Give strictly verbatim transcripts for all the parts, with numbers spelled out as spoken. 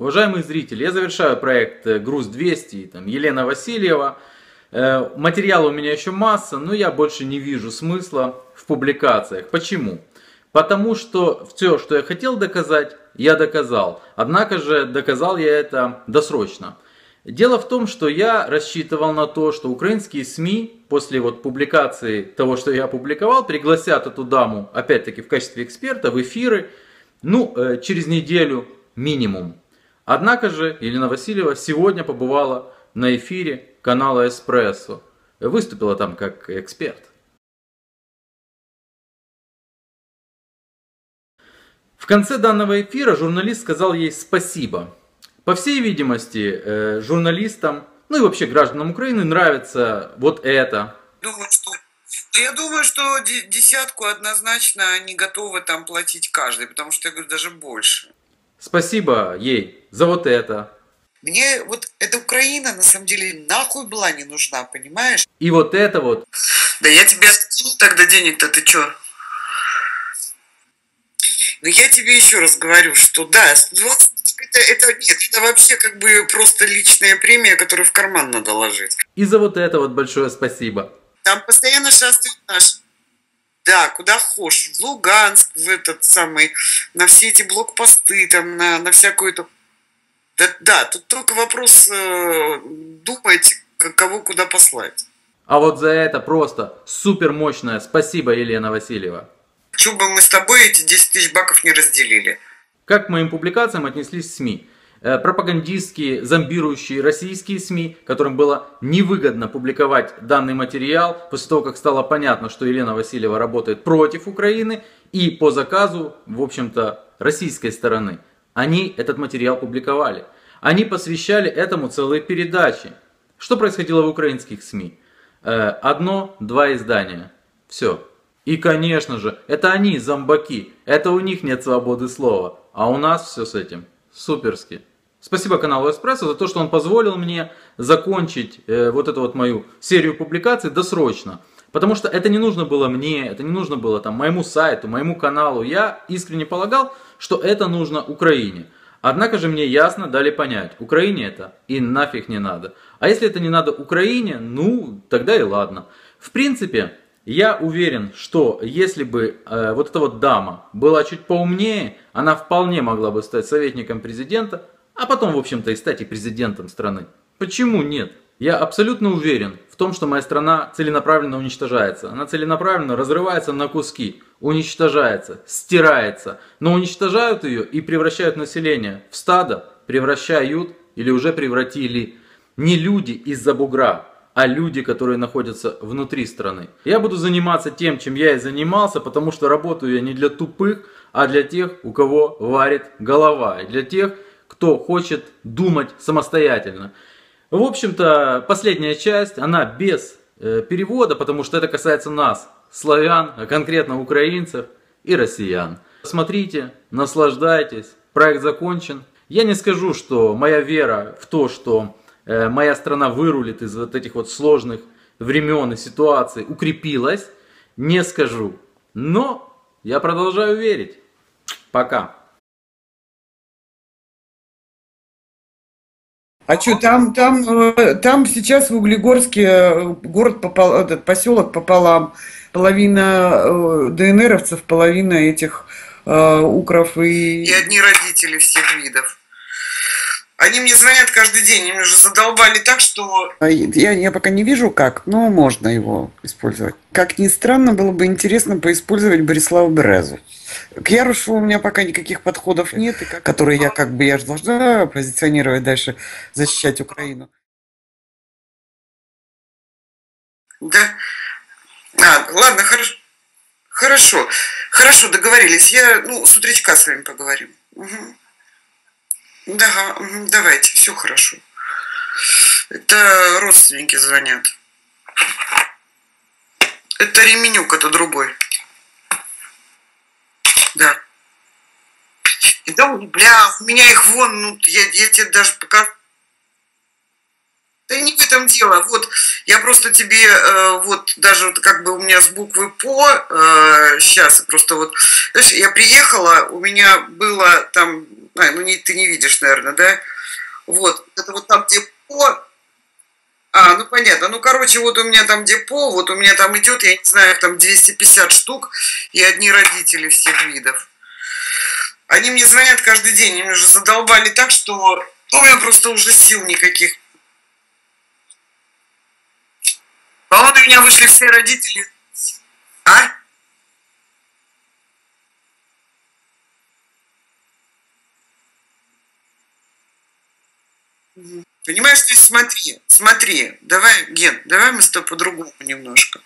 Уважаемые зрители, я завершаю проект «Груз двести», там, Елена Васильева. Материала у меня еще масса, но я больше не вижу смысла в публикациях. Почему? Потому что все, что я хотел доказать, я доказал. Однако же доказал я это досрочно. Дело в том, что я рассчитывал на то, что украинские СМИ после вот публикации того, что я опубликовал, пригласят эту даму, опять-таки в качестве эксперта, в эфиры, ну, через неделю минимум. Однако же Елена Васильева сегодня побывала на эфире канала «Эспрессо». Выступила там как эксперт. В конце данного эфира журналист сказал ей спасибо. По всей видимости, журналистам, ну и вообще гражданам Украины нравится вот это. Думаю, что... Да я думаю, что десятку однозначно они готовы там платить каждый, потому что, я говорю, даже больше. Спасибо ей за вот это. Мне вот эта Украина, на самом деле, нахуй была не нужна, понимаешь? И вот это вот. Да я тебе оставил тогда денег-то, ты чё? Но я тебе еще раз говорю, что да, сто двадцать это, это, нет, это вообще как бы просто личная премия, которую в карман надо ложить. И за вот это вот большое спасибо. Там постоянно шастают наши. Да, куда хочешь, в Луганск, в этот самый, на все эти блокпосты, там, на, на всякую эту... Да, да, тут только вопрос э, думать, кого куда послать. А вот за это просто супер мощное спасибо, Елена Васильева. Чего бы мы с тобой эти десять тысяч баков не разделили. Как к моим публикациям отнеслись СМИ? Пропагандистские, зомбирующие российские СМИ, которым было невыгодно публиковать данный материал, после того, как стало понятно, что Елена Васильева работает против Украины и по заказу, в общем-то, российской стороны. Они этот материал публиковали. Они посвящали этому целые передачи. Что происходило в украинских СМИ? Одно-два издания. Все. И, конечно же, это они, зомбаки, это у них нет свободы слова, а у нас все с этим суперски. Спасибо каналу «Эспрессо» за то, что он позволил мне закончить э, вот эту вот мою серию публикаций досрочно, потому что это не нужно было мне, это не нужно было там моему сайту, моему каналу. Я искренне полагал, что это нужно Украине. Однако же мне ясно дали понять, Украине это и нафиг не надо. А если это не надо Украине, ну тогда и ладно. В принципе... Я уверен, что если бы э, вот эта вот дама была чуть поумнее, она вполне могла бы стать советником президента, а потом, в общем-то, и стать и президентом страны. Почему нет? Я абсолютно уверен в том, что моя страна целенаправленно уничтожается. Она целенаправленно разрывается на куски, уничтожается, стирается. Но уничтожают ее и превращают население в стадо, превращают или уже превратили не люди из-за бугра, а люди, которые находятся внутри страны. Я буду заниматься тем, чем я и занимался, потому что работаю я не для тупых, а для тех, у кого варит голова, и для тех, кто хочет думать самостоятельно. В общем-то, последняя часть, она без э, перевода, потому что это касается нас, славян, а конкретно украинцев и россиян. Смотрите, наслаждайтесь, проект закончен. Я не скажу, что моя вера в то, что... моя страна вырулит из вот этих вот сложных времен и ситуаций, укрепилась, не скажу. Но я продолжаю верить. Пока. А что, там, там, там сейчас в Углегорске город попал, этот поселок пополам. Половина ДНРовцев, половина этих э, укров и... И одни родители всех видов. Они мне звонят каждый день, они уже задолбали так, что... Я, я пока не вижу как, но можно его использовать. Как ни странно, было бы интересно поиспользовать Борислава Березу. К Ярушу у меня пока никаких подходов нет, и как... которые я как бы я же должна позиционировать дальше, защищать Украину. Да. А, ладно, хорошо. Хорошо, хорошо, договорились. Я, ну, с утречка с вами поговорим. Угу. Да, давайте, все хорошо. Это родственники звонят. Это Ременюк, это другой. Да. И да, бля, у меня их вон, ну, я, я тебе даже пока... Да не в этом дело. Вот, я просто тебе, э, вот, даже вот как бы у меня с буквы «по», э, сейчас просто вот, знаешь, я приехала, у меня было там... А, ну не, ты не видишь, наверное, да? Вот, это вот там депо. А, ну понятно, ну короче, вот у меня там депо, вот у меня там идет, я не знаю, там двести пятьдесят штук и одни родители всех видов. Они мне звонят каждый день, они меня уже задолбали так, что у меня просто уже сил никаких. По-моему, у меня вышли все родители. А? Понимаешь, то есть смотри, смотри, давай, Ген, давай мы с тобой по-другому немножко.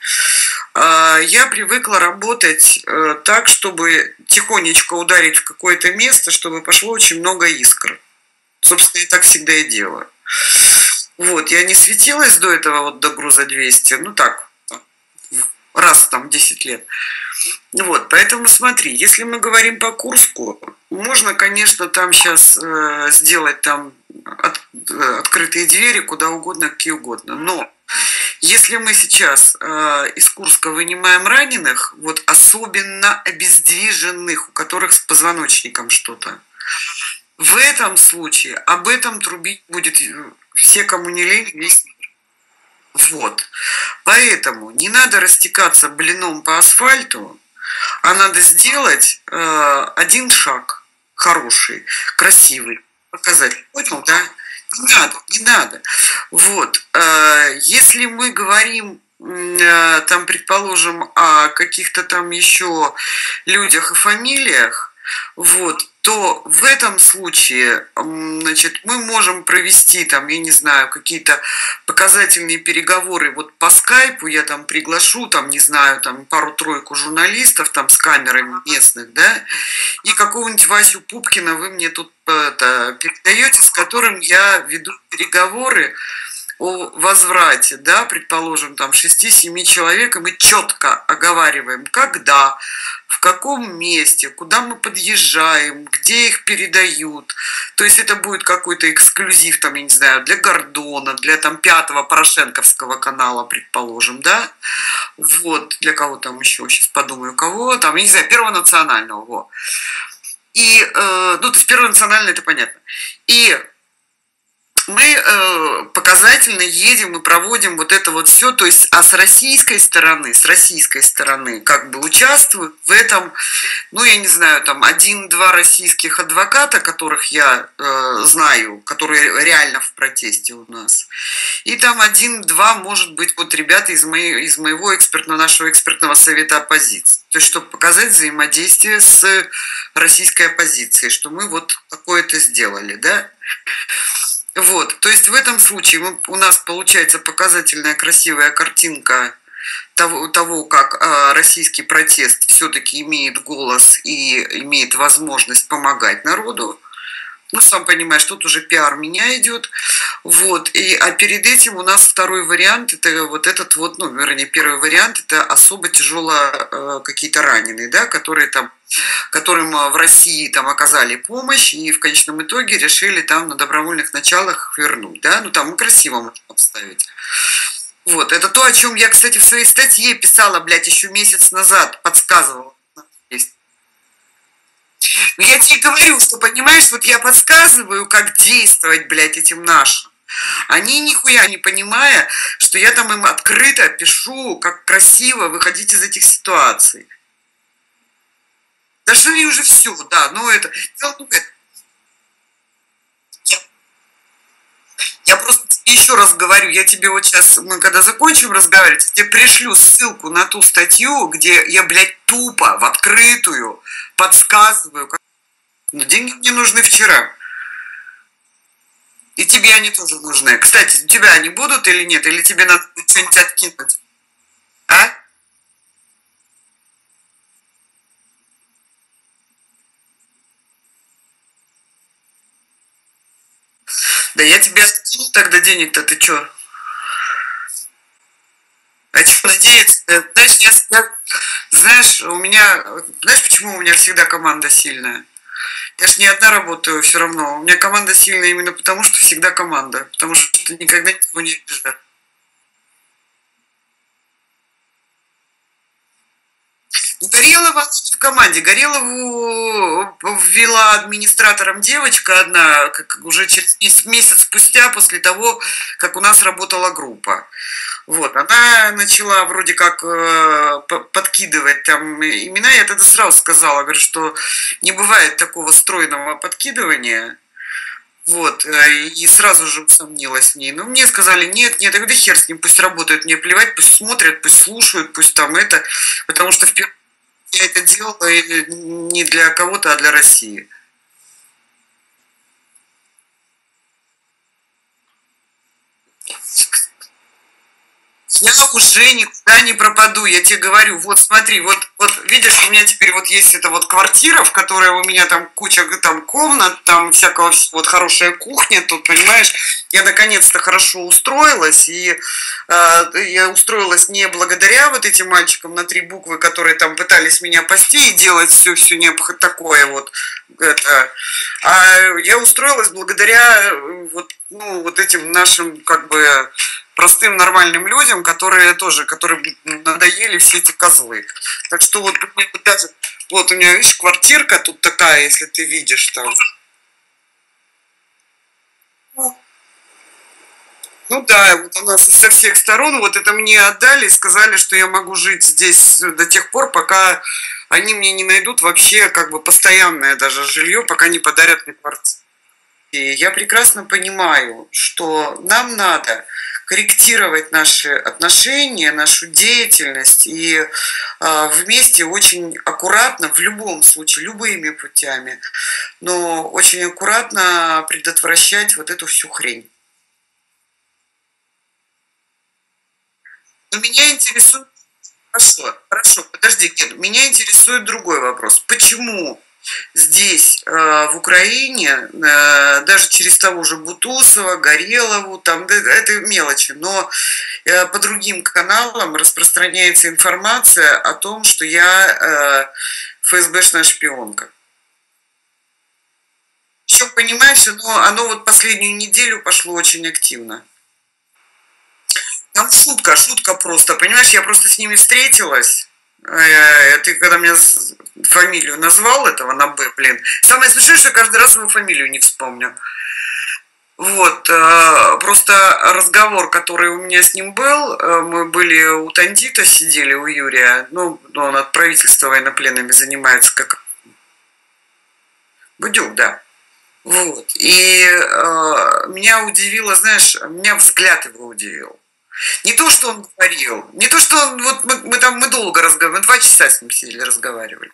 Я привыкла работать так, чтобы тихонечко ударить в какое-то место, чтобы пошло очень много искр. Собственно, я так всегда и делаю. Вот, я не светилась до этого, вот до груза двести, ну так, раз там десять лет. Вот, поэтому смотри, если мы говорим по Курску, можно, конечно, там сейчас э, сделать там от, э, открытые двери куда угодно, какие угодно. Но если мы сейчас э, из Курска вынимаем раненых, вот особенно обездвиженных, у которых с позвоночником что-то, в этом случае об этом трубить будет все, кому не лень, весь. Вот. Поэтому не надо растекаться блином по асфальту, а надо сделать э, один шаг хороший, красивый, показать. Понял, да? Не надо, не надо. Вот. Э, если мы говорим, э, там, предположим, о каких-то там еще людях и фамилиях, вот, то в этом случае, значит, мы можем провести там, я не знаю, какие-то показательные переговоры вот по скайпу, я там приглашу, там, не знаю, там пару-тройку журналистов там с камерами местных, да, и какого-нибудь Васю Пупкина вы мне тут это, передаете, с которым я веду переговоры о возврате, да, предположим, там шести-семи человек, и мы четко оговариваем, когда, в каком месте, куда мы подъезжаем, где их передают. То есть это будет какой-то эксклюзив, там, я не знаю, для Гордона, для там пятого порошенковского канала, предположим, да, вот, для кого там еще, сейчас подумаю, кого, там, я не знаю, Первого национального, во. И, э, ну, то есть Первый национальный, это понятно. И мы э, показательно едем и проводим вот это вот все, то есть, а с российской стороны, с российской стороны как бы участвуют в этом, ну, я не знаю, там, один-два российских адвоката, которых я э, знаю, которые реально в протесте у нас, и там один-два, может быть, вот ребята из, моей, из моего экспертного, нашего экспертного совета оппозиции, то есть, чтобы показать взаимодействие с российской оппозицией, что мы вот такое-то сделали, да. Вот, то есть в этом случае мы, у нас получается показательная красивая картинка того, того как э, российский протест все-таки имеет голос и имеет возможность помогать народу. Ну, сам понимаешь, тут уже пиар меня идет. Вот, и, а перед этим у нас второй вариант, это вот этот вот, ну, вернее, первый вариант, это особо тяжело э, какие-то раненые, да, которые там, которым в России там оказали помощь и в конечном итоге решили там на добровольных началах вернуть, да, ну там и красиво можно обставить. Вот, это то, о чем я, кстати, в своей статье писала, блядь, еще месяц назад, подсказывала. Но я тебе говорю, что, понимаешь, вот я подсказываю, как действовать, блядь, этим нашим. Они нихуя не понимая, что я там им открыто пишу, как красиво выходить из этих ситуаций. Да что они уже все, да, ну это... Я, я просто еще раз говорю, я тебе вот сейчас, мы когда закончим разговаривать, я тебе пришлю ссылку на ту статью, где я, блядь, тупо, в открытую подсказываю. Как... Но деньги мне нужны вчера. И тебе они тоже нужны. Кстати, у тебя они будут или нет? Или тебе надо что-нибудь откинуть? А? Да я тебе откину тогда денег-то, ты чё? А чё надеяться-то? Знаешь, я, я, знаешь, у меня... Знаешь, почему у меня всегда команда сильная? Я ж не одна работаю все равно. У меня команда сильная именно потому, что всегда команда. Потому что ты никогда никого не обижаешь. Ну, да Горелова в команде. Горелову ввела администратором девочка одна, как уже через месяц спустя, после того, как у нас работала группа. Вот, она начала вроде как подкидывать там имена. Я тогда сразу сказала, говорю, что не бывает такого стройного подкидывания. Вот, и сразу же усомнилась в ней. Но мне сказали, нет, нет, тогда хер с ним, пусть работают, мне плевать, пусть смотрят, пусть слушают, пусть там это. Потому что впервые я это делала не для кого-то, а для России. Я уже никуда не пропаду, я тебе говорю, вот смотри, вот, вот видишь, у меня теперь вот есть эта вот квартира, в которой у меня там куча там комнат, там всякого, вот хорошая кухня, тут, понимаешь, я наконец-то хорошо устроилась, и э, я устроилась не благодаря вот этим мальчикам на три буквы, которые там пытались меня пасти и делать все, все такое вот, это, а я устроилась благодаря вот, ну, вот этим нашим, как бы, простым нормальным людям, которые тоже, которые надоели все эти козлы. Так что вот, вот у меня, видишь, квартирка тут такая, если ты видишь там. Ну да, вот у нас со всех сторон вот это мне отдали и сказали, что я могу жить здесь до тех пор, пока они мне не найдут вообще как бы постоянное даже жилье, пока не подарят мне квартиру. И я прекрасно понимаю, что нам надо корректировать наши отношения, нашу деятельность и э, вместе очень аккуратно, в любом случае, любыми путями, но очень аккуратно предотвращать вот эту всю хрень. Но меня интересует... Хорошо, хорошо, подожди, Кен, меня интересует другой вопрос. Почему здесь, в Украине, даже через того же Бутусова, Горелову, там, это мелочи, но по другим каналам распространяется информация о том, что я эф эс бэшная шпионка? Еще понимаешь, но оно вот последнюю неделю пошло очень активно. Там шутка, шутка просто, понимаешь, я просто с ними встретилась. Ты когда мне фамилию назвал этого на Б, блин. Самое смешное, что я каждый раз его фамилию не вспомню. Вот. Просто разговор, который у меня с ним был, мы были у Тандита, сидели у Юрия. Ну, он от правительства военнопленными занимается, как... Будюк, да. Вот. И э, меня удивило, знаешь, меня взгляд его удивил. Не то, что он говорил, не то, что он, вот мы, мы там мы долго разговаривали, мы два часа с ним сидели, разговаривали.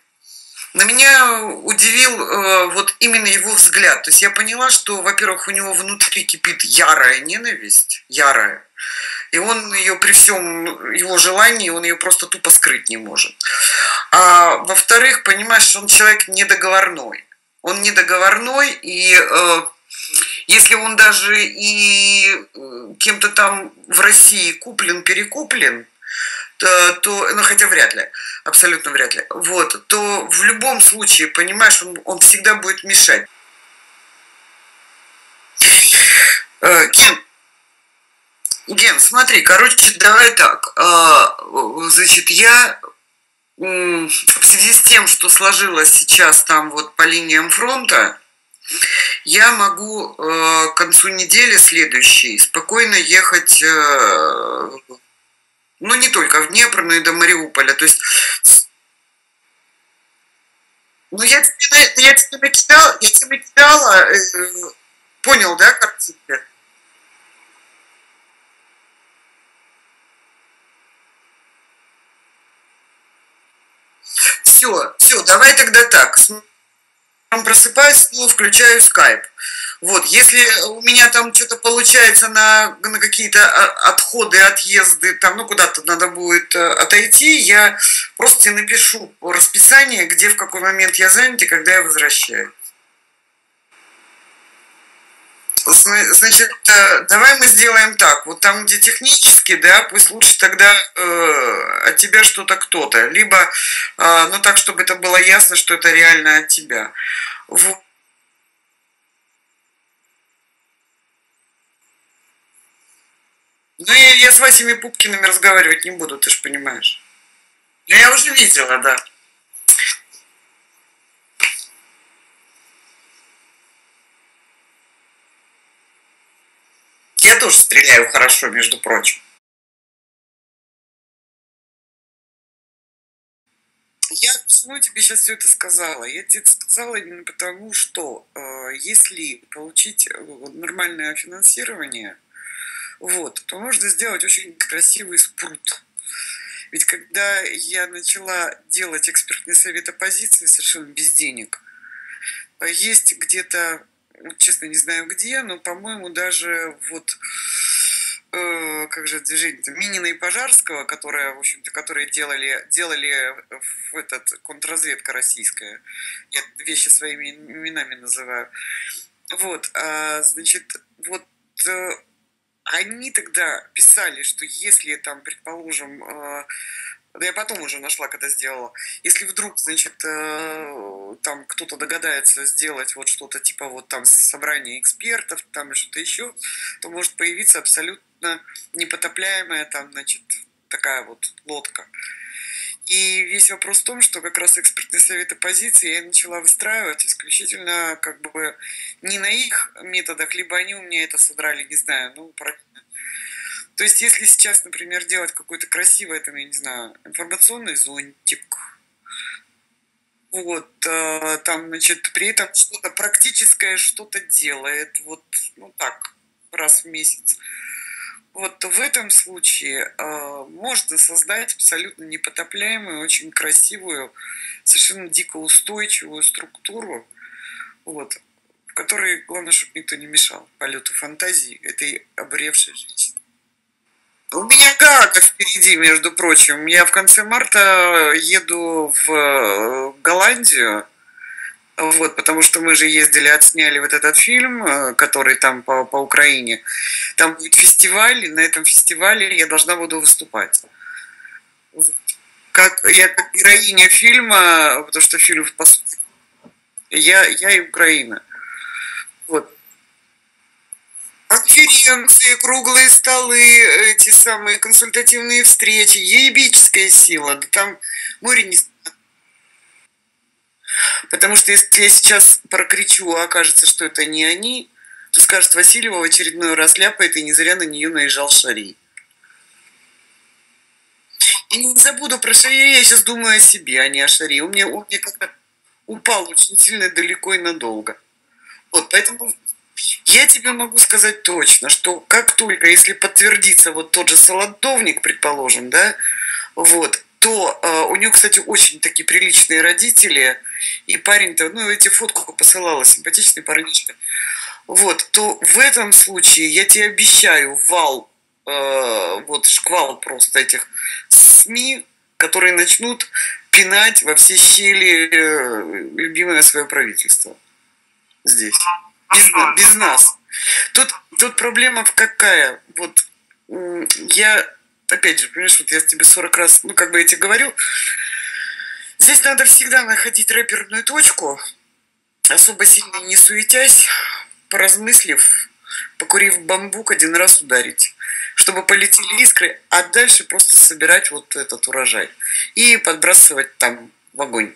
Но меня удивил э, вот именно его взгляд. То есть я поняла, что, во-первых, у него внутри кипит ярая ненависть, ярая. И он ее при всем его желании, он ее просто тупо скрыть не может. А во-вторых, понимаешь, он человек недоговорной. Он недоговорной, и... Э, Если он даже и кем-то там в России куплен-перекуплен, то, то, ну хотя вряд ли, абсолютно вряд ли, вот, то в любом случае, понимаешь, он, он всегда будет мешать. Ген, Ген, смотри, короче, давай так, значит, я... В связи с тем, что сложилось сейчас там вот по линиям фронта, я могу э, к концу недели следующей спокойно ехать, э, ну не только в Днепр, но и до Мариуполя. То есть, ну я тебе, я тебе накидала, я тебе накидала, э, понял, да, картинку? Все, все, давай тогда так. Просыпаюсь, ну, включаю скайп. Вот, если у меня там что-то получается на, на какие-то отходы, отъезды, там, ну, куда-то надо будет отойти, я просто тебе напишу расписание, где, в какой момент я занята, когда я возвращаюсь. Значит, давай мы сделаем так. Вот там, где технически, да, пусть лучше тогда э, от тебя что-то кто-то. Либо, э, ну так, чтобы это было ясно, что это реально от тебя. В... Ну, я, я с Васями Пупкиными разговаривать не буду, ты же понимаешь. Я уже видела, да. я тоже стреляю хорошо, между прочим. Я почему тебе сейчас все это сказала? Я тебе это сказала именно потому, что э, если получить нормальное финансирование, вот, то можно сделать очень красивый спрут. Ведь когда я начала делать экспертный совет оппозиции совершенно без денег, есть где-то, честно не знаю где, но, по-моему, даже вот... Э, как же движение Минина и Пожарского, которые, в общем-то, которые делали, делали в этот, контрразведка российская. Я вещи своими именами называю. Вот, а, значит, вот э, они тогда писали, что если там, предположим, э, да я потом уже нашла, когда сделала, если вдруг, значит, э, там кто-то догадается сделать вот что-то типа вот там собрание экспертов, там что-то еще, то может появиться абсолютно непотопляемая там, значит, такая вот лодка. И весь вопрос в том, что как раз экспертный совет оппозиции я начала выстраивать исключительно как бы не на их методах, либо они у меня это содрали, не знаю, ну, правильно. То есть, если сейчас, например, делать какой-то красивый, там, я не знаю, информационный зонтик, вот, там, значит, при этом что-то практическое что-то делает, вот, ну, так, раз в месяц. Вот в этом случае э, можно создать абсолютно непотопляемую, очень красивую, совершенно дико устойчивую структуру, вот, в которой, главное, чтобы никто не мешал полету фантазии этой обревшей женщины. У меня гага впереди, между прочим. Я в конце марта еду в Голландию. Вот, потому что мы же ездили, отсняли вот этот фильм, который там по, по Украине. Там будет фестиваль, и на этом фестивале я должна буду выступать. Как, я как героиня фильма, потому что фильм по сути, я, я и Украина. Вот. Конференции, круглые столы, эти самые консультативные встречи, ебическая сила. Да там море не... Потому что если я сейчас прокричу, а окажется, что это не они, то скажет, Васильева в очередной раз ляпает, и не зря на нее наезжал Шарий. И не забуду про Шария, я сейчас думаю о себе, а не о Шарии. Он мне, он мне как-то упал очень сильно далеко и надолго. Вот, поэтому я тебе могу сказать точно, что как только, если подтвердится вот тот же Солодовник, предположим, да, вот, то э, у нее, кстати, очень такие приличные родители, и парень-то, ну, эти фотку посылала, симпатичный парнишка, вот, то в этом случае, я тебе обещаю, вал, э, вот, шквал просто этих СМИ, которые начнут пинать во все щели э, любимое свое правительство здесь, без, без нас. Тут, тут проблема какая, вот, э, я... Опять же, понимаешь, вот я тебе сорок раз, ну, как бы я тебе говорю, здесь надо всегда находить рэперную точку, особо сильно не суетясь, поразмыслив, покурив бамбук, один раз ударить, чтобы полетели искры, а дальше просто собирать вот этот урожай и подбрасывать там в огонь.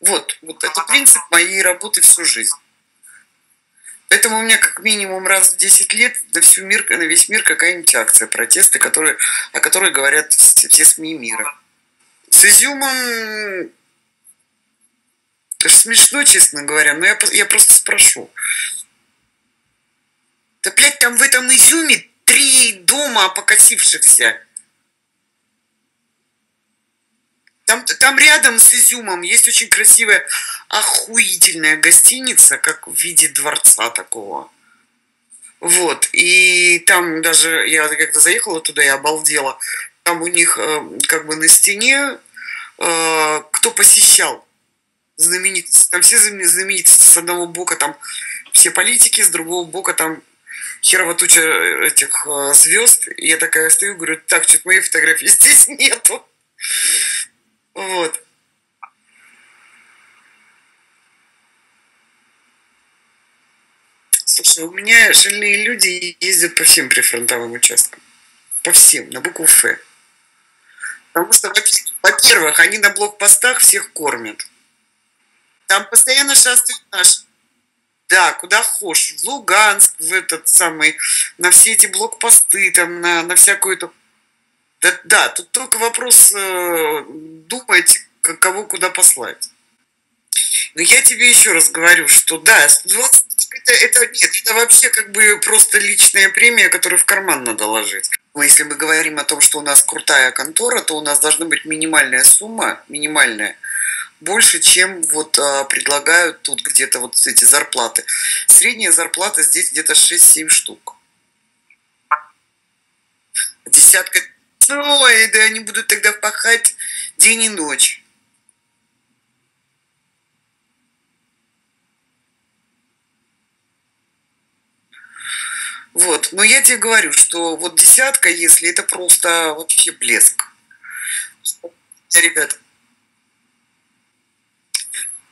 Вот, вот это принцип моей работы всю жизнь. Поэтому у меня как минимум раз в десять лет на, всю мир, на весь мир какая-нибудь акция протеста, которые, о которой говорят все, все СМИ мира. С Изюмом смешно, честно говоря, но я, я просто спрошу. Да, блядь, там в этом Изюме три дома покосившихся. Там, там рядом с Изюмом есть очень красивая, охуительная гостиница, как в виде дворца такого. Вот. И там даже, я когда заехала туда, я обалдела. Там у них как бы на стене, кто посещал знаменитости. Там все знаменитости. С одного бока там все политики, с другого бока там херова туча этих звезд. И я такая стою, говорю, так, что-то моей фотографии здесь нету. Вот. Слушай, у меня шальные люди ездят по всем прифронтовым участкам. По всем, на букву Ф. Потому что, во-первых, они на блокпостах всех кормят. Там постоянно шастают наши. да, куда хочешь, в Луганск, в этот самый, на все эти блокпосты, там, на, на всякую эту... Да, да, тут только вопрос э, думать, кого куда послать. Но я тебе еще раз говорю, что да, сто двадцать это, это, нет, это вообще как бы просто личная премия, которую в карман надо ложить. Но если мы говорим о том, что у нас крутая контора, то у нас должна быть минимальная сумма, минимальная, больше, чем вот а, предлагают тут где-то вот эти зарплаты. Средняя зарплата здесь где-то шесть-семь штук. Десятка. Ой, да они будут тогда пахать день и ночь. Вот, но я тебе говорю, что вот десятка, если это просто вообще блеск. Ребята.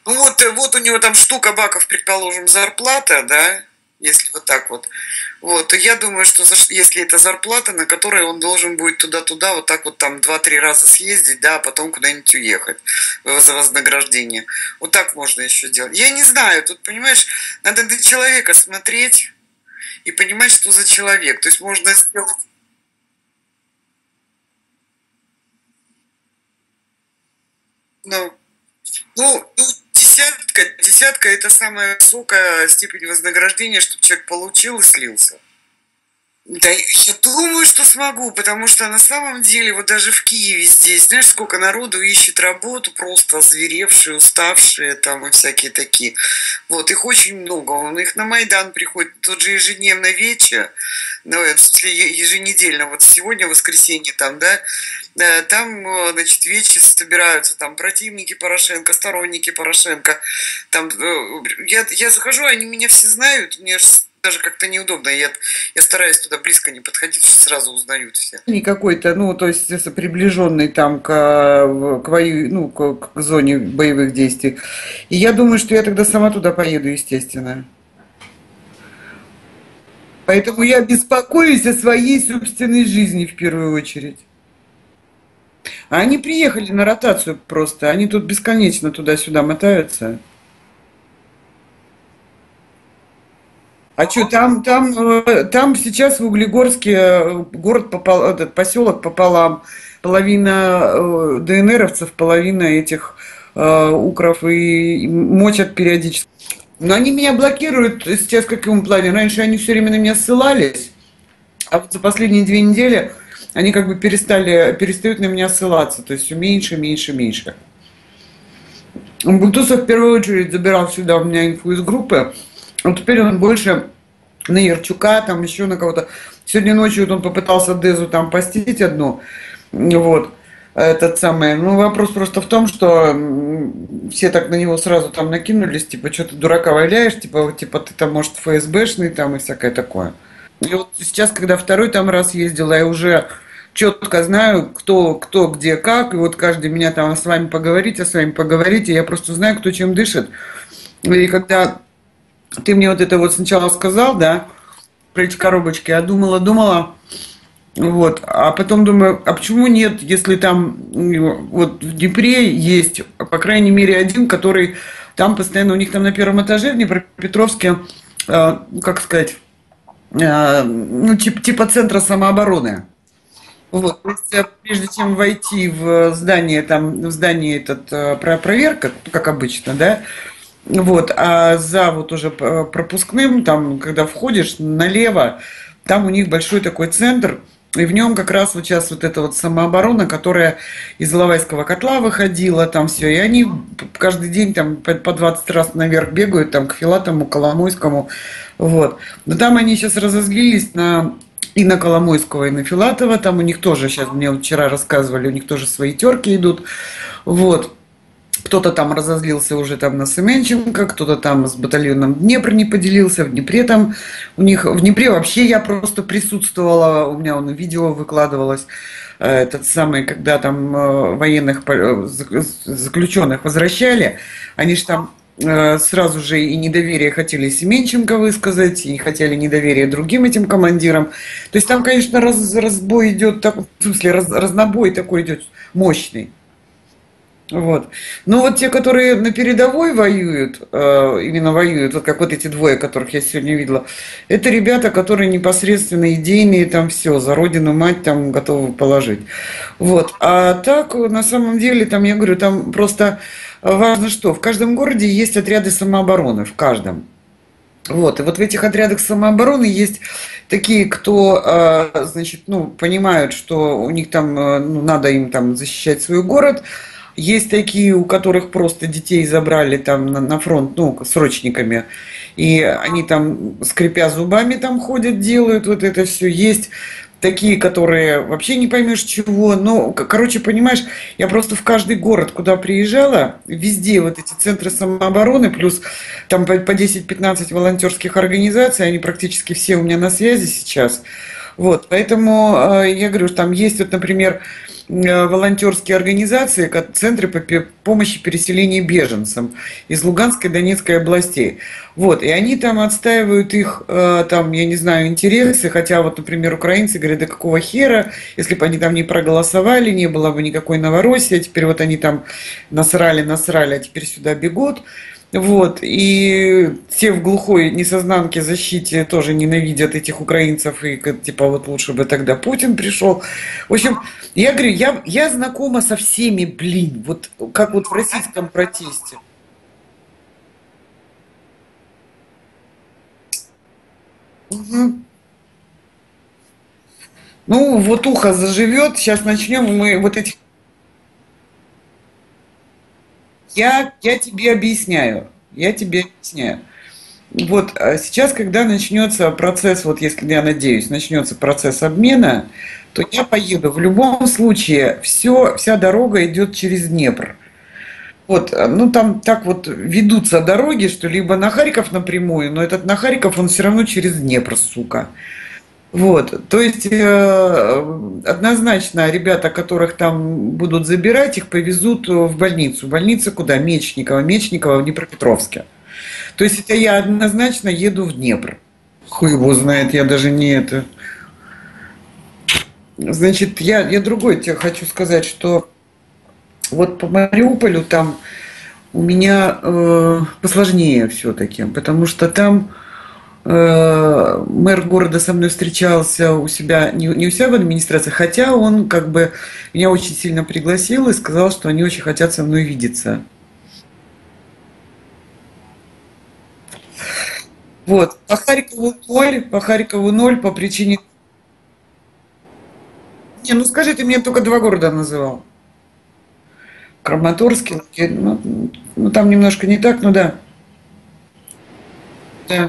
Ну вот, вот у него там штука баков, предположим, зарплата, да, если вот так вот. Вот, и я думаю, что за, если это зарплата, на которой он должен будет туда-туда, вот так вот там два-три раза съездить, да, а потом куда-нибудь уехать за вознаграждение. Вот так можно еще делать. Я не знаю, тут, понимаешь, надо на человека смотреть и понимать, что за человек. То есть можно сделать... Ну, ну, ну десятка, десятка – это самая высокая степень вознаграждения, чтобы человек получил и слился. Да, я думаю, что смогу, потому что на самом деле, вот даже в Киеве здесь, знаешь, сколько народу ищет работу, просто озверевшие, уставшие там и всякие такие. Вот, их очень много, он их на Майдан приходит, тот же ежедневно вечер, ну, в смысле еженедельно, вот сегодня воскресенье там, да, там, значит, вечер собираются, там, противники Порошенко, сторонники Порошенко, там, я, я захожу, они меня все знают, мне даже как-то неудобно, я, я стараюсь туда близко не подходить, сразу узнают все. Не какой-то, ну, то есть приближенный там к, к, вою, ну, к, к зоне боевых действий. И я думаю, что я тогда сама туда поеду, естественно. Поэтому я беспокоюсь о своей собственной жизни в первую очередь. А они приехали на ротацию просто, они тут бесконечно туда-сюда мотаются. А что, там, там, там сейчас в Углегорске город попал, этот поселок пополам, половина ДНРовцев, половина этих э, укров и мочат периодически. Но они меня блокируют сейчас в каком плане? Раньше они все время на меня ссылались, а вот за последние две недели они как бы перестали, перестают на меня ссылаться, то есть все меньше, меньше, меньше. Бутусов в первую очередь забирал сюда у меня инфу из группы. Вот теперь он больше на Ярчука, там еще на кого-то. Сегодня ночью вот он попытался Дезу там постить одну. Вот. Этот самый. Ну, вопрос просто в том, что все так на него сразу там накинулись, типа, что ты дурака валяешь, типа, типа ты там, может, ФСБшный там и всякое такое. И вот сейчас, когда второй там раз ездила, я уже четко знаю, кто, кто, где, как. И вот каждый меня там с вами поговорить, а с вами поговорить. И я просто знаю, кто чем дышит. И когда... Ты мне вот это вот сначала сказал, да, про эти коробочки, я думала, думала, вот, а потом думаю, а почему нет, если там вот в Днепре есть, по крайней мере, один, который там постоянно, у них там на первом этаже в Днепропетровске, э, как сказать, э, ну, типа, типа центра самообороны. Вот, просто прежде чем войти в здание, там, в здание этот, э, проверка, как обычно, да, вот, а за вот уже пропускным, там, когда входишь налево, там у них большой такой центр, и в нем как раз вот сейчас вот эта вот самооборона, которая из Иловайского котла выходила, там все, и они каждый день там по двадцать раз наверх бегают, там, к Филатому, Коломойскому, вот. Но там они сейчас разозлились на... И на Коломойского, и на Филатова, там у них тоже, сейчас мне вчера рассказывали, у них тоже свои терки идут, вот. Кто-то там разозлился уже там на Семенченко, кто-то там с батальоном Днепр не поделился, в Днепре там у них, в Днепре вообще я просто присутствовала, у меня он видео выкладывалось, этот самый, когда там военных заключенных возвращали, они же там сразу же и недоверие хотели Семенченко высказать, и хотели недоверие другим этим командирам. То есть там, конечно, разбой идет, в смысле, разнобой такой идет мощный. Вот. Ну вот те, которые на передовой воюют, именно воюют, вот как вот эти двое, которых я сегодня видела, это ребята, которые непосредственно идейные, там все, за родину, мать там готовы положить. Вот. А так, на самом деле, там, я говорю, там просто важно что, в каждом городе есть отряды самообороны, в каждом. Вот, и вот в этих отрядах самообороны есть такие, кто, значит, ну, понимают, что у них там, ну, надо им там защищать свой город. Есть такие, у которых просто детей забрали там на, на фронт, ну, срочниками, и они там, скрипя зубами, там ходят, делают вот это все. Есть такие, которые вообще не поймешь чего, но, короче, понимаешь, я просто в каждый город, куда приезжала, везде вот эти центры самообороны, плюс там по десять-пятнадцать волонтерских организаций, они практически все у меня на связи сейчас. Вот, поэтому я говорю, что там есть вот, например, волонтерские организации, центры по помощи переселению беженцам из Луганской и Донецкой областей. Вот, и они там отстаивают их, там, я не знаю, интересы, хотя вот, например, украинцы говорят, да какого хера, если бы они там не проголосовали, не было бы никакой Новороссии, а теперь вот они там насрали, насрали, а теперь сюда бегут. Вот, и все в глухой несознанке защите тоже ненавидят этих украинцев, и типа вот лучше бы тогда Путин пришел. В общем, я говорю, я, я знакома со всеми, блин, вот как вот в российском протесте. Угу. Ну, вот ухо заживет, сейчас начнем мы вот этих... Я, я тебе объясняю, я тебе объясняю. Вот сейчас, когда начнется процесс, вот если я надеюсь, начнется процесс обмена, то я поеду. В любом случае, все, вся дорога идет через Днепр. Вот, ну там так вот ведутся дороги, что либо на Харьков напрямую, но этот на Харьков, он все равно через Днепр, сука. Вот, то есть э, однозначно ребята, которых там будут забирать, их повезут в больницу. Больница куда? Мечникова. Мечникова в Днепропетровске. То есть это я однозначно еду в Днепр. Хуй его знает, я даже не это. Значит, я, я другой тебе хочу сказать, что вот по Мариуполю там у меня э, посложнее все-таки, потому что там... мэр города со мной встречался у себя, не у себя в администрации, хотя он как бы меня очень сильно пригласил и сказал, что они очень хотят со мной видеться. Вот. По Харькову ноль, по Харькову ноль, по причине... Не, ну скажи, ты мне только два города называл. Краматорск, ну, ну там немножко не так, ну да. Да.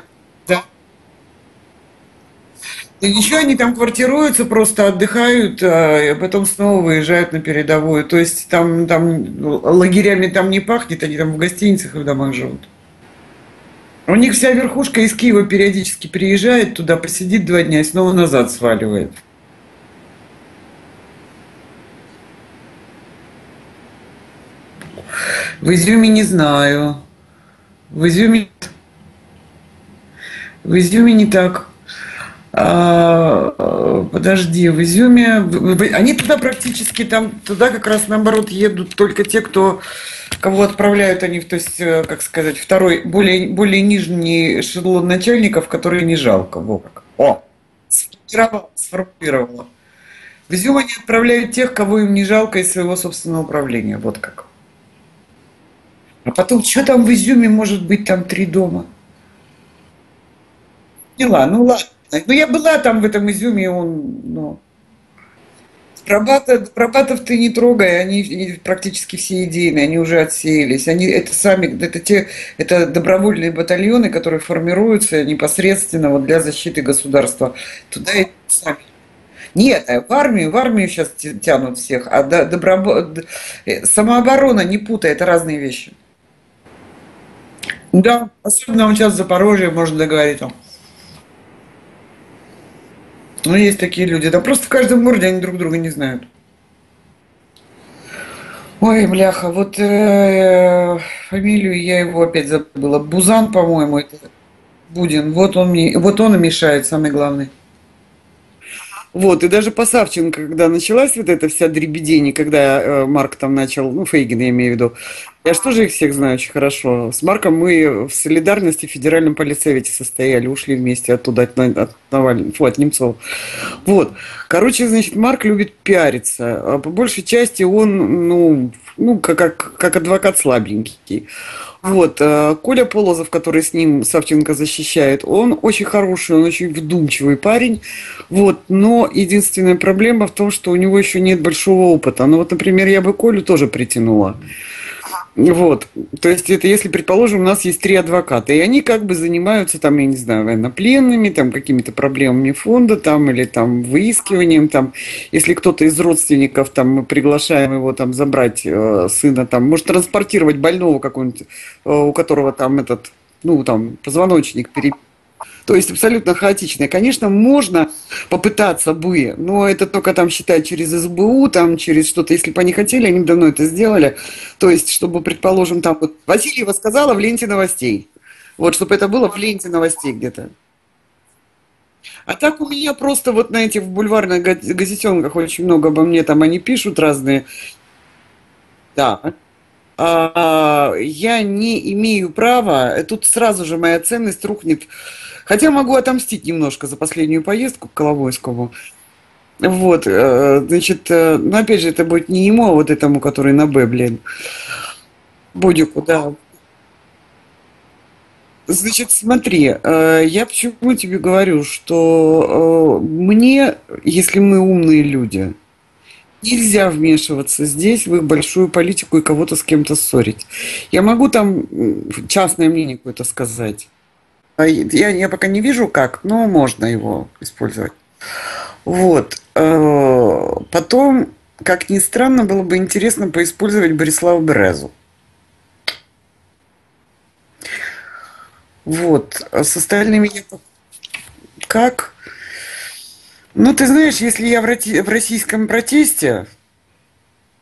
И еще они там квартируются, просто отдыхают, а потом снова выезжают на передовую. То есть там, там лагерями там не пахнет, они там в гостиницах и в домах живут. У них вся верхушка из Киева периодически приезжает туда, посидит два дня и снова назад сваливает. В Изюме не знаю. В Изюме, в Изюме не так. Подожди, в Изюме... Они туда практически, там, туда как раз наоборот едут только те, кто, кого отправляют они, то есть, как сказать, второй, более, более нижний эшелон начальников, которые не жалко. Во как. О, сформулировала. В Изюм они отправляют тех, кого им не жалко из своего собственного управления. Вот как. А потом, что там в Изюме может быть, там три дома? Дела, ну ладно. Ну, я была там в этом Изюме, он, ну... Прабатов, прабатов ты не трогай, они практически все идейные, они уже отсеялись. Они, это сами, это те, это добровольные батальоны, которые формируются непосредственно вот для защиты государства. Туда и сами. Нет, в армию, в армию сейчас тянут всех, а добро... самооборона, не путай, это разные вещи. Да, особенно сейчас в Запорожье, можно договорить там. Ну, есть такие люди. Да просто в каждом городе они друг друга не знают. Ой, бляха, вот э, фамилию я его опять забыла. Бузан, по-моему, это Будин. Вот он, мне, вот он и мешает, самый главный. Вот, и даже по Савченко, когда началась вот эта вся дребедень, когда э, Марк там начал, ну, Фейгин, я имею в виду, я же тоже их всех знаю очень хорошо. С Марком мы в солидарности в Федеральном политсовете состояли, ушли вместе оттуда, от, от, Наваль... Фу, от Немцова. Вот. Короче, значит, Марк любит пиариться. А по большей части он, ну, ну как, как, как адвокат слабенький. Вот, Коля Полозов, который с ним Савченко защищает, он очень хороший, он очень вдумчивый парень, вот, но единственная проблема в том, что у него еще нет большого опыта. Ну вот, например, я бы Колю тоже притянула. Вот, то есть это если, предположим, у нас есть три адвоката, и они как бы занимаются там, я не знаю, военнопленными, там какими-то проблемами фонда, там или там выискиванием, там, если кто-то из родственников, там, мы приглашаем его там забрать э, сына, там, может транспортировать больного какого-нибудь, э, у которого там этот, ну там позвоночник перебит. То есть абсолютно хаотично. Конечно, можно попытаться бы, но это только там считать через СБУ, там через что-то. Если бы они хотели, они бы давно это сделали. То есть, чтобы, предположим, там вот Васильева сказала в ленте новостей. Вот, чтобы это было в ленте новостей где-то. А так у меня просто вот, знаете, в бульварных газетенках очень много обо мне, там они пишут разные. Да. А, я не имею права, тут сразу же моя ценность рухнет. Хотя могу отомстить немножко за последнюю поездку к Коловойскому. Вот, значит, ну опять же, это будет не ему, а вот этому, который на Б, блин. Бодику, да. Значит, смотри, я почему тебе говорю, что мне, если мы умные люди, нельзя вмешиваться здесь в их большую политику и кого-то с кем-то ссорить. Я могу там частное мнение какое-то сказать. Я, я пока не вижу как, но можно его использовать. Вот. Потом, как ни странно, было бы интересно поиспользовать Борислава Березу. Вот. А с остальными я... Как? Ну, ты знаешь, если я в, роти... в российском протесте...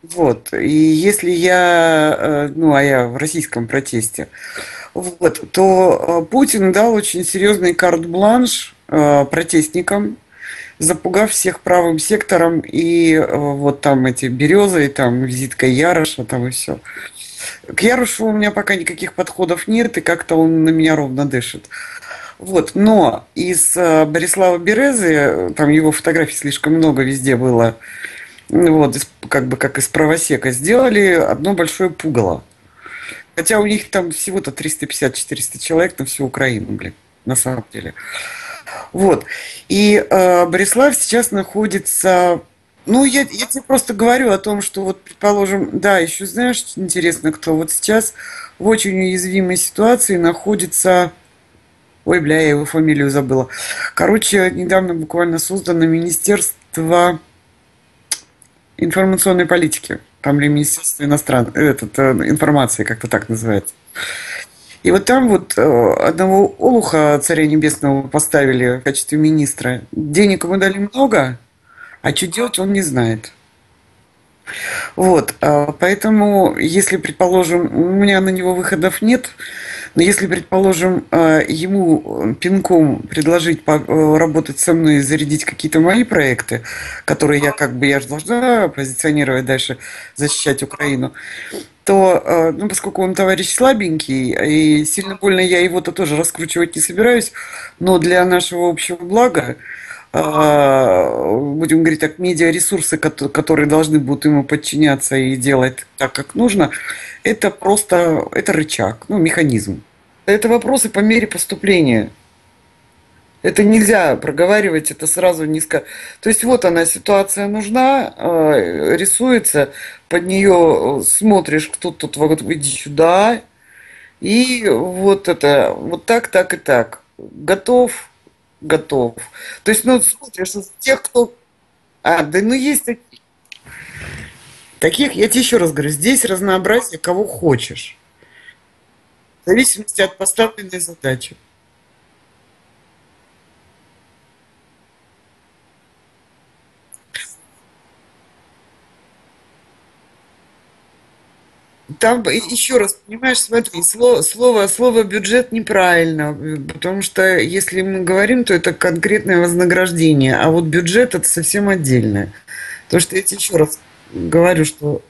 Вот. И если я... Ну, а я в российском протесте... Вот, то Путин дал очень серьезный карт-бланш протестникам, запугав всех правым сектором, и вот там эти березы, и там визитка Яроша, там и все. К Ярошу у меня пока никаких подходов нет, и как-то он на меня ровно дышит. Вот, но из Борислава Березы, там его фотографий слишком много везде было, вот, как бы как из правосека, сделали одно большое пугало. Хотя у них там всего-то триста пятьдесят — четыреста человек на всю Украину, блин, на самом деле. Вот. И э, Борислав сейчас находится... Ну, я, я тебе просто говорю о том, что вот, предположим, да, еще знаешь, интересно, кто вот сейчас в очень уязвимой ситуации находится... Ой, бля, я его фамилию забыла. Короче, недавно буквально создано Министерство информационной политики. Там ли Министерство иностранных, этот, информации, как-то так называется. И вот там вот одного олуха Царя Небесного поставили в качестве министра. Денег ему дали много, а что делать он не знает. Вот, поэтому, если, предположим, у меня на него выходов нет, но если, предположим, ему пинком предложить работать со мной и зарядить какие-то мои проекты, которые я как бы я же должна позиционировать дальше, защищать Украину, то, ну, поскольку он товарищ слабенький, и сильно больно я его-то тоже раскручивать не собираюсь, но для нашего общего блага, будем говорить так, медиаресурсы, которые должны будут ему подчиняться и делать так, как нужно, это просто это рычаг, ну, механизм. Это вопросы по мере поступления. Это нельзя проговаривать, это сразу низко. То есть вот она, ситуация нужна, рисуется, под нее смотришь, кто тут, вот, иди сюда, и вот это, вот так, так и так. Готов. Готов. То есть, ну, смотришь, тех, кто... А, да, ну, есть такие. Таких, я тебе еще раз говорю, здесь разнообразие, кого хочешь. В зависимости от поставленной задачи. Там, еще раз, понимаешь, смотри, слово, слово, слово «бюджет» неправильно, потому что если мы говорим, то это конкретное вознаграждение, а вот бюджет – это совсем отдельное. Потому что я тебе еще раз говорю, что…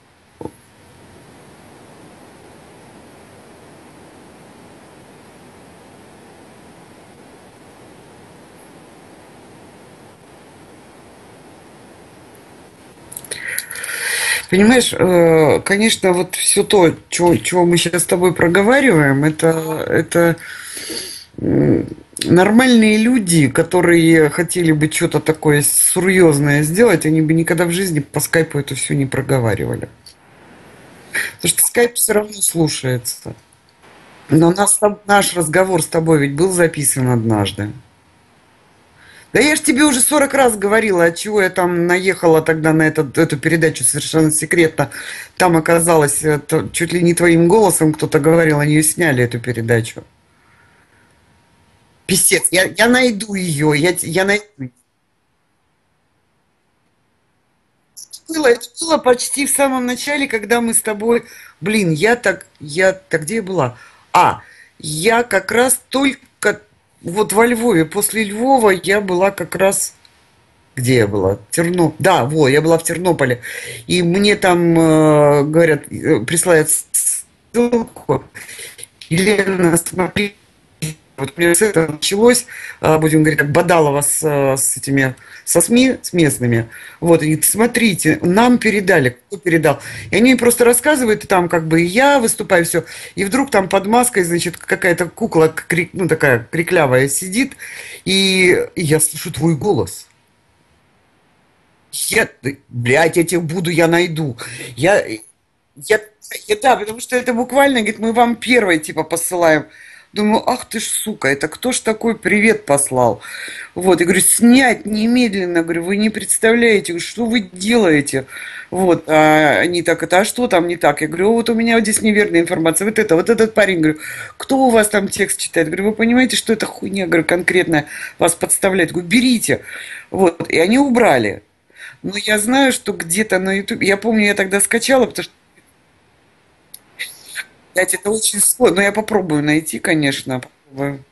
Понимаешь, конечно, вот все то, чего мы сейчас с тобой проговариваем, это, это нормальные люди, которые хотели бы что-то такое серьезное сделать, они бы никогда в жизни по скайпу это все не проговаривали. Потому что скайп все равно слушается. Но нас, наш разговор с тобой ведь был записан однажды. Да я же тебе уже сорок раз говорила, от чего я там наехала тогда на этот, эту передачу совершенно секретно. Там оказалось, это, чуть ли не твоим голосом кто-то говорил, они ее сняли, эту передачу. Писец, я, я найду ее, я, я найду. Было, это было почти в самом начале, когда мы с тобой... Блин, я так... Я, так где я была? А, я как раз только... Вот во Львове, после Львова я была как раз... Где я была? Терно... Да, во, я была в Тернополе. И мне там, э, говорят, присылают ссылку. Елена, смотри, вот у меня все это началось, будем говорить, как Бадалова с, с этими, со СМИ, с местными. Вот, и смотрите, нам передали, кто передал. И они просто рассказывают, и там как бы и я выступаю, все. И вдруг там под маской, значит, какая-то кукла, ну такая криклявая сидит, и, и я слышу твой голос. Я, блядь, я тебя буду, я найду. Я, я, я, да, потому что это буквально, говорит, мы вам первые типа посылаем. Думаю, ах ты ж, сука, это кто ж такой привет послал? Вот, я говорю, снять немедленно, говорю, вы не представляете, что вы делаете? Вот, а они так, это, а что там не так? Я говорю, вот у меня вот здесь неверная информация, вот это, вот этот парень, говорю, кто у вас там текст читает? Говорю, вы понимаете, что это хуйня, говорю, конкретно вас подставляет? Говорю, берите. Вот, и они убрали. Но я знаю, что где-то на ютубе, я помню, я тогда скачала, потому что это очень сложно, но я попробую найти, конечно, попробую.